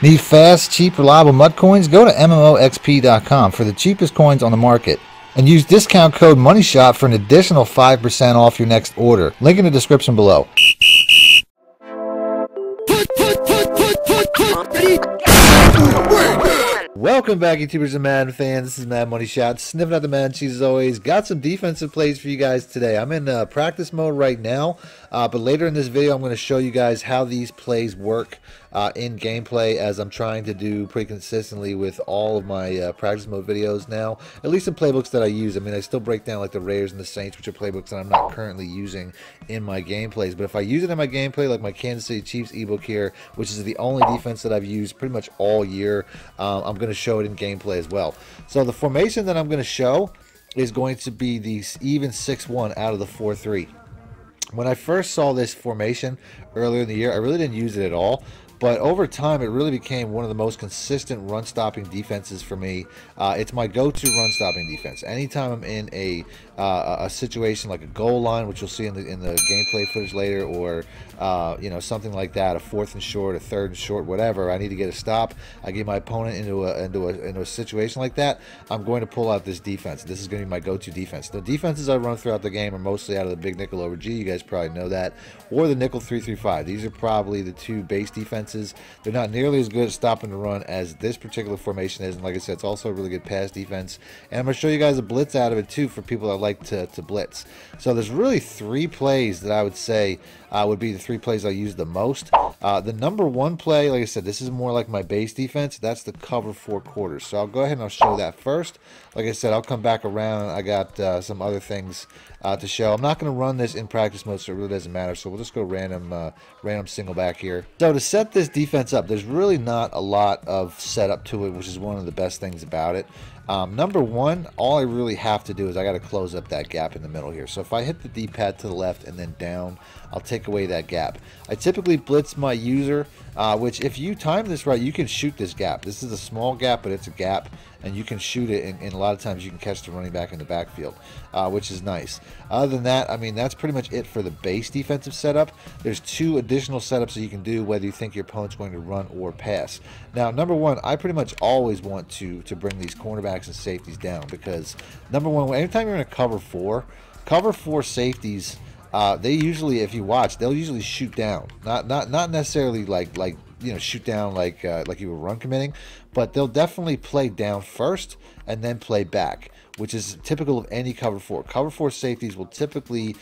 Need fast, cheap, reliable MUT coins? Go to MMOXP.com for the cheapest coins on the market. And use discount code MONEYSHOT for an additional 5% off your next order. Link in the description below. Welcome back, YouTubers and Madden fans. This is Mad Money Shot, sniffing out the Madden cheese as always. Got some defensive plays for you guys today. I'm in practice mode right now, but later in this video, I'm going to show you guys how these plays work in gameplay, as I'm trying to do pretty consistently with all of my practice mode videos now, at least in playbooks that I use. I mean, I still break down like the Raiders and the Saints, which are playbooks that I'm not currently using in my gameplays. But if I use it in my gameplay, like my Kansas City Chiefs ebook here, which is the only defense that I've used pretty much all year, I'm going to show it in gameplay as well. So the formation that I'm going to show is going to be the even 6-1 out of the 4-3. When I first saw this formation earlier in the year, I really didn't use it at all, but over time it really became one of the most consistent run stopping defenses for me. It's my go-to run stopping defense. Anytime I'm in a situation like a goal line, which you'll see in the gameplay footage later, or you know, something like that, a fourth and short, a third and short, whatever, I need to get a stop, I get my opponent into a situation like that, I'm going to pull out this defense. This is going to be my go-to defense. The defenses I run throughout the game are mostly out of the big nickel over G, you guys probably know that, or the nickel 3-3-5. These are probably the two base defenses. They're not nearly as good at stopping the run as this particular formation is, and like I said, it's also a really good pass defense. And I'm going to show you guys a blitz out of it too, for people that like to blitz. So there's really three plays that I would say would be the three plays I use the most. The number one play, like I said, this is more like my base defense. That's the cover four quarters. So I'll go ahead and I'll show that first. Like I said, I'll come back around. I got some other things to show. I'm not going to run this in practice mode, so it really doesn't matter. So we'll just go random single back here. So to set this defense up, there's really not a lot of setup to it, which is one of the best things about it. Number one, all I really have to do is I got to close up that gap in the middle here. So if I hit the D-pad to the left and then down, I'll take away that gap. I typically blitz my user, which if you time this right, you can shoot this gap. This is a small gap, but it's a gap, and you can shoot it, and a lot of times you can catch the running back in the backfield, which is nice. Other than that, I mean, that's pretty much it for the base defensive setup. There's two additional setups that you can do, whether you think your opponent's going to run or pass. Now, number one, I pretty much always want to bring these cornerbacks and safeties down, because number one, anytime you're in a cover four safeties, they usually, if you watch, they'll usually shoot down. Not necessarily like you know, shoot down like you were run committing, but they'll definitely play down first and then play back, which is typical of any cover four. Cover four safeties will typically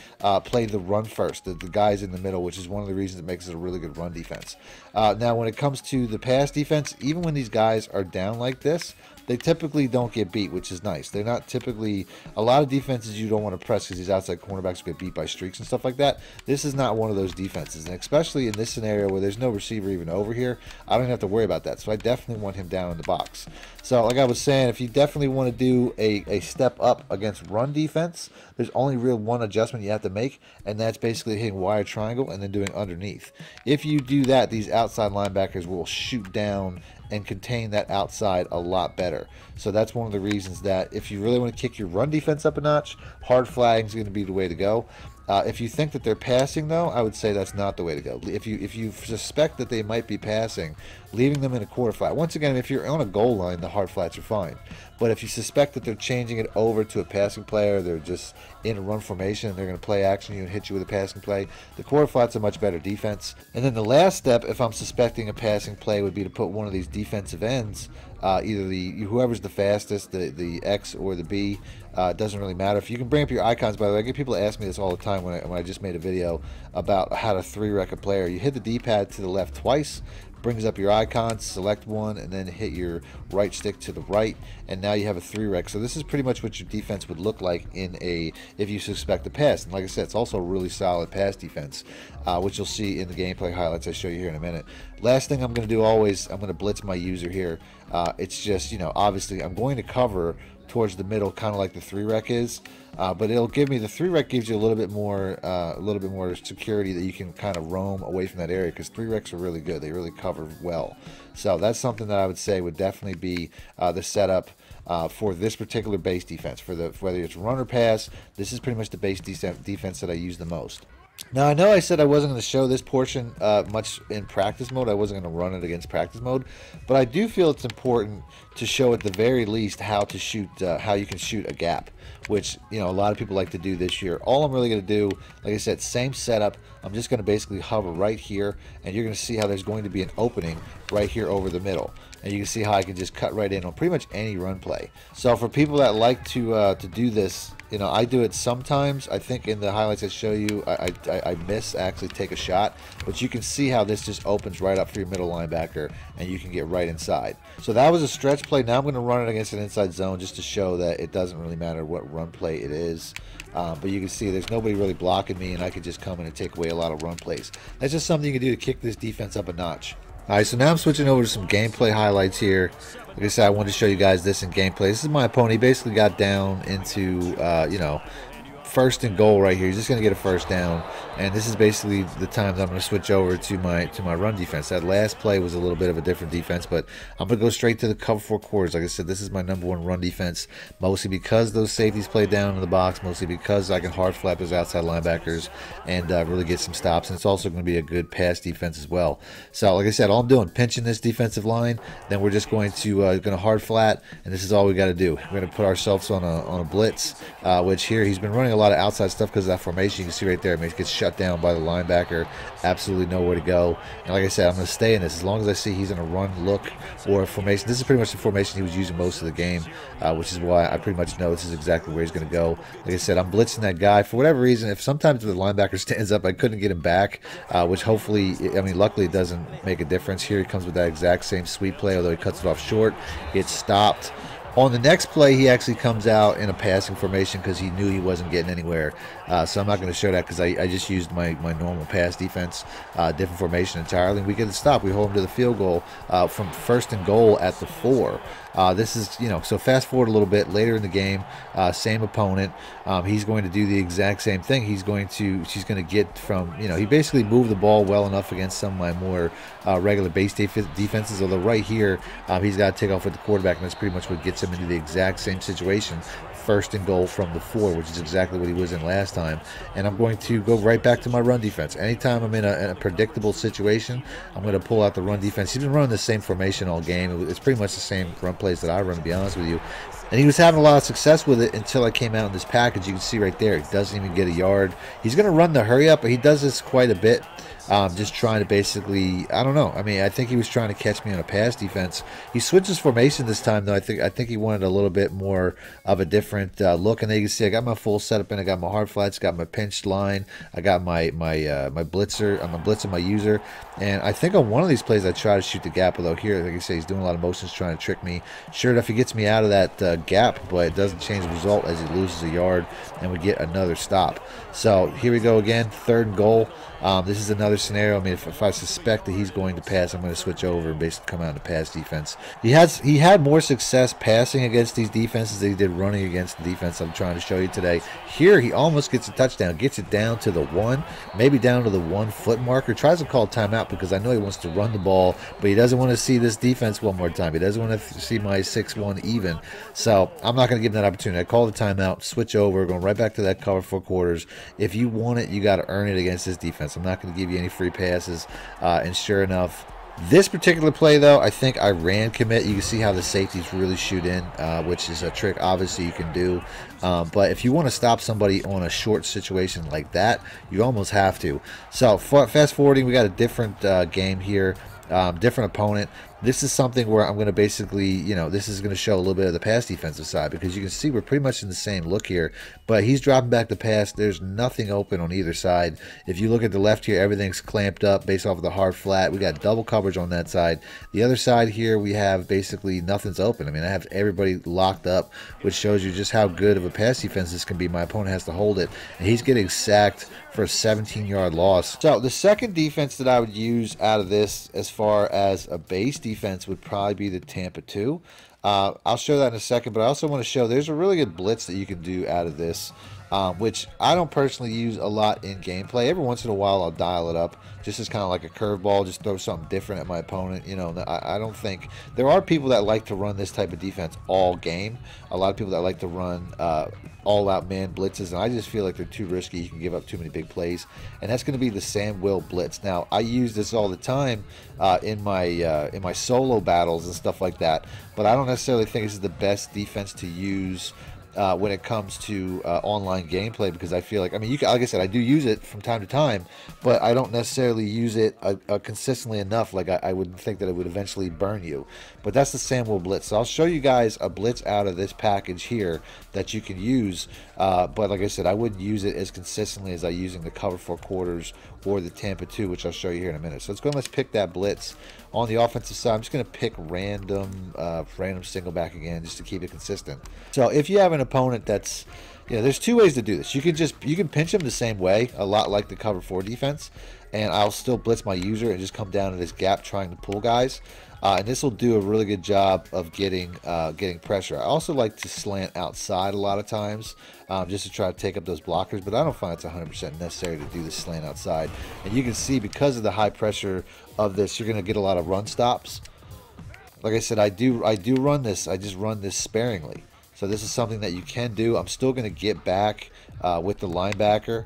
play the run first, the guys in the middle, which is one of the reasons it makes it a really good run defense. Now, when it comes to the pass defense, even when these guys are down like this, they typically don't get beat, which is nice. They're not typically, a lot of defenses you don't want to press because these outside cornerbacks get beat by streaks and stuff like that. This is not one of those defenses, and especially in this scenario where there's no receiver even over here, I don't have to worry about that. So I definitely want him down in the box. So like I was saying, if you definitely want to do a step up against run defense, there's only real one adjustment you have to make, and that's basically hitting wire triangle and then doing underneath. If you do that, these outside linebackers will shoot down and contain that outside a lot better. So that's one of the reasons that if you really want to kick your run defense up a notch, hard flagging is going to be the way to go. If you think that they're passing, though, I would say that's not the way to go. If you suspect that they might be passing, leaving them in a quarter flat. Once again, if you're on a goal line, the hard flats are fine. But if you suspect that they're changing it over to a passing play, or they're just in a run formation and they're going to play action you and hit you with a passing play, the quarter flats are much better defense. And then the last step, if I'm suspecting a passing play, would be to put one of these defensive ends, either whoever's the fastest, the X or the B, doesn't really matter. If you can bring up your icons, by the way, I get people ask me this all the time when I just made a video about how to three-rec a player. You hit the D-pad to the left twice, brings up your icons, select one, and then hit your right stick to the right, and now you have a three rec. So this is pretty much what your defense would look like in a, if you suspect a pass. And like I said, it's also a really solid pass defense, which you'll see in the gameplay highlights I show you here in a minute. Last thing I'm going to do always, I'm going to blitz my user here. It's just, you know, obviously I'm going to cover towards the middle, kind of like the three rec is, but it'll give me, the three rec gives you a little bit more security that you can kind of roam away from that area, because three recs are really good. They really cover well. So that's something that I would say would definitely be the setup for this particular base defense. For whether it's run or pass, this is pretty much the base defense that I use the most. Now, I know I said I wasn't going to show this portion much in practice mode. I wasn't going to run it against practice mode, but I do feel it's important to show at the very least how to shoot, how you can shoot a gap, which, you know, a lot of people like to do this year. All I'm really going to do, like I said, same setup. I'm just going to basically hover right here, and you're going to see how there's going to be an opening right here over the middle. And you can see how I can just cut right in on pretty much any run play. So for people that like to do this, you know, I do it sometimes. I think in the highlights I show you, I miss actually take a shot, but you can see how this just opens right up for your middle linebacker and you can get right inside. So that was a stretch play. Now I'm going to run it against an inside zone just to show that it doesn't really matter what run play it is. But you can see there's nobody really blocking me, and I could just come in and take away a lot of run plays. That's just something you can do to kick this defense up a notch. Alright, so now I'm switching over to some gameplay highlights here. Like I said, I wanted to show you guys this in gameplay. This is my opponent. He basically got down into, you know, first and goal right here. He's just going to get a first down. And this is basically the time that I'm going to switch over to my run defense. That last play was a little bit of a different defense, but I'm going to go straight to the cover four quarters. Like I said, this is my number one run defense, mostly because those safeties play down in the box, mostly because I can hard flap those outside linebackers and really get some stops. And it's also going to be a good pass defense as well. So like I said, all I'm doing, pinching this defensive line, then we're just going to hard flat, and this is all we got to do. We're going to put ourselves on a blitz, which here he's been running a lot of outside stuff because of that formation. You can see right there, it gets shut down by the linebacker, absolutely nowhere to go. And like I said, I'm going to stay in this as long as I see he's in a run, look, or a formation. This is pretty much the formation he was using most of the game, which is why I pretty much know this is exactly where he's going to go. Like I said, I'm blitzing that guy for whatever reason. If sometimes the linebacker stands up, I couldn't get him back, which hopefully, I mean, luckily it doesn't make a difference. Here he comes with that exact same sweep play, although he cuts it off short, gets stopped. On the next play, he actually comes out in a passing formation because he knew he wasn't getting anywhere. So I'm not going to show that because I just used my normal pass defense, different formation entirely. We get a stop. We hold him to the field goal from first and goal at the 4. This is, you know, so fast forward a little bit later in the game, same opponent. He's going to do the exact same thing. She's going to get from, you know, he basically moved the ball well enough against some of my more regular base defenses. Although right here, he's got to take off with the quarterback, and that's pretty much what gets him into the exact same situation. First and goal from the 4, which is exactly what he was in last time. And I'm going to go right back to my run defense. Anytime I'm in a predictable situation, I'm going to pull out the run defense. He's been running the same formation all game. It's pretty much the same run plays that I run, to be honest with you. And he was having a lot of success with it until I came out in this package. You can see right there, he doesn't even get a yard. He's going to run the hurry up, but he does this quite a bit. Just trying to basically, I don't know. I mean, I think he was trying to catch me on a pass defense. He switches formation this time, though. I think he wanted a little bit more of a different look. And there you can see I got my full setup in. I got my hard flats, got my pinched line, I got my blitzer. I'm blitzing my user. And I think on one of these plays I try to shoot the gap, although here, like I say, he's doing a lot of motions trying to trick me. Sure enough, he gets me out of that gap, but it doesn't change the result as he loses a yard and we get another stop. So here we go again, third and goal. This is another scenario. I mean, if I suspect that he's going to pass, I'm going to switch over and basically come out to pass defense. He had more success passing against these defenses than he did running against the defense I'm trying to show you today. Here, he almost gets a touchdown, gets it down to the 1, maybe down to the 1 foot marker. Tries to call timeout because I know he wants to run the ball, but he doesn't want to see this defense one more time. He doesn't want to see my 6-1 even. So I'm not going to give him that opportunity. I call the timeout, switch over, going right back to that cover 4 quarters. If you want it, you got to earn it against this defense. I'm not going to give you any free passes, and sure enough, this particular play, though, I think I ran commit. You can see how the safeties really shoot in, which is a trick, obviously, you can do. But if you want to stop somebody on a short situation like that, you almost have to. So fast forwarding, we got a different game here, different opponent. This is something where I'm going to basically, you know, this is going to show a little bit of the pass defensive side because you can see we're pretty much in the same look here, but he's dropping back the pass. There's nothing open on either side. If you look at the left here, everything's clamped up based off of the hard flat. We got double coverage on that side. The other side here, we have basically nothing's open. I mean, I have everybody locked up, which shows you just how good of a pass defense this can be. My opponent has to hold it, and he's getting sacked for a 17-yard loss. So the second defense that I would use out of this as far as a base defense would probably be the Tampa 2. I'll show that in a second, but I also want to show there's a really good blitz that you can do out of this. which I don't personally use a lot in gameplay. Every once in a while, I'll dial it up just as kind of like a curveball, just throw something different at my opponent. You know, I don't think there are people that like to run this type of defense all game. A lot of people that like to run all-out man blitzes, and I just feel like they're too risky. You can give up too many big plays, and that's going to be the Sam Will blitz. Now, I use this all the time in my solo battles and stuff like that, but I don't necessarily think this is the best defense to use when it comes to online gameplay, because I feel like, I mean, you can, like I said, I do use it from time to time, but I don't necessarily use it consistently enough. Like I would think that it would eventually burn you. But that's the Sam Will blitz. So I'll show you guys a blitz out of this package here that you can use. But like I said, I wouldn't use it as consistently as I using the cover four quarters or the Tampa 2, which I'll show you here in a minute. So let's go and let's pick that blitz. On the offensive side, I'm just going to pick random single back again, just to keep it consistent. So if you have an opponent that's, you know, there's two ways to do this. You can just, you can pinch them the same way, a lot like the cover four defense, and I'll still blitz my user and just come down to this gap trying to pull guys. And this will do a really good job of getting pressure. I also like to slant outside a lot of times just to try to take up those blockers, but I don't find it's 100% necessary to do this slant outside. And you can see, because of the high pressure of this, you're going to get a lot of run stops. Like I said, I do run this. I just run this sparingly. So this is something that you can do. I'm still going to get back with the linebacker.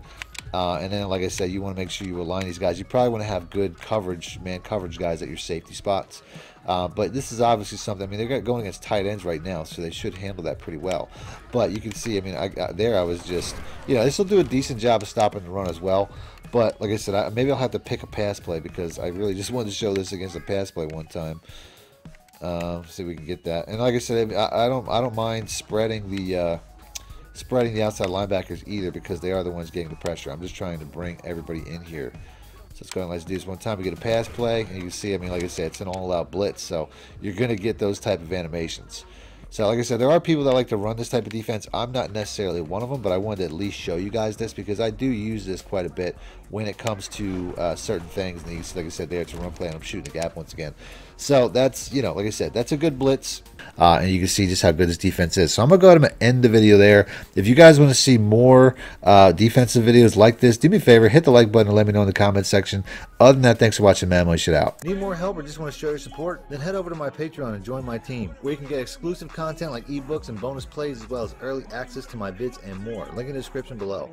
And then, like I said, you want to make sure you align these guys. You probably want to have good coverage, man coverage guys at your safety spots. But this is obviously something, I mean, they're going against tight ends right now, so they should handle that pretty well. But you can see, I mean, I was just, you know, this will do a decent job of stopping the run as well. But, like I said, maybe I'll have to pick a pass play, because I really just wanted to show this against a pass play one time. See if we can get that. And like I said, I don't mind spreading the outside linebackers either, because they are the ones getting the pressure. I'm just trying to bring everybody in here. So let's go and let's do this one time. We get a pass play, and you can see, I mean, like I said, it's an all-out blitz, so you're going to get those type of animations. So like I said, there are people that like to run this type of defense. I'm not necessarily one of them, but I wanted to at least show you guys this, because I do use this quite a bit when it comes to certain things. And you can see, like I said, there it's a run play, and I'm shooting the gap once again. So that's, you know, like I said, that's a good blitz. And you can see just how good this defense is. So I'm going to go ahead and end the video there. If you guys want to see more defensive videos like this, do me a favor, hit the like button and let me know in the comments section. Other than that, thanks for watching Mad Money Shot out. Need more help or just want to show your support? Then head over to my Patreon and join my team, where you can get exclusive content like ebooks and bonus plays, as well as early access to my bids and more. Link in the description below.